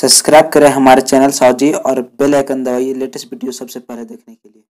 Subscribe करें हमारे channel सावजी और बेल आइकन दबाइए लेटेस्ट वीडियो सबसे पहले देखने के लिए।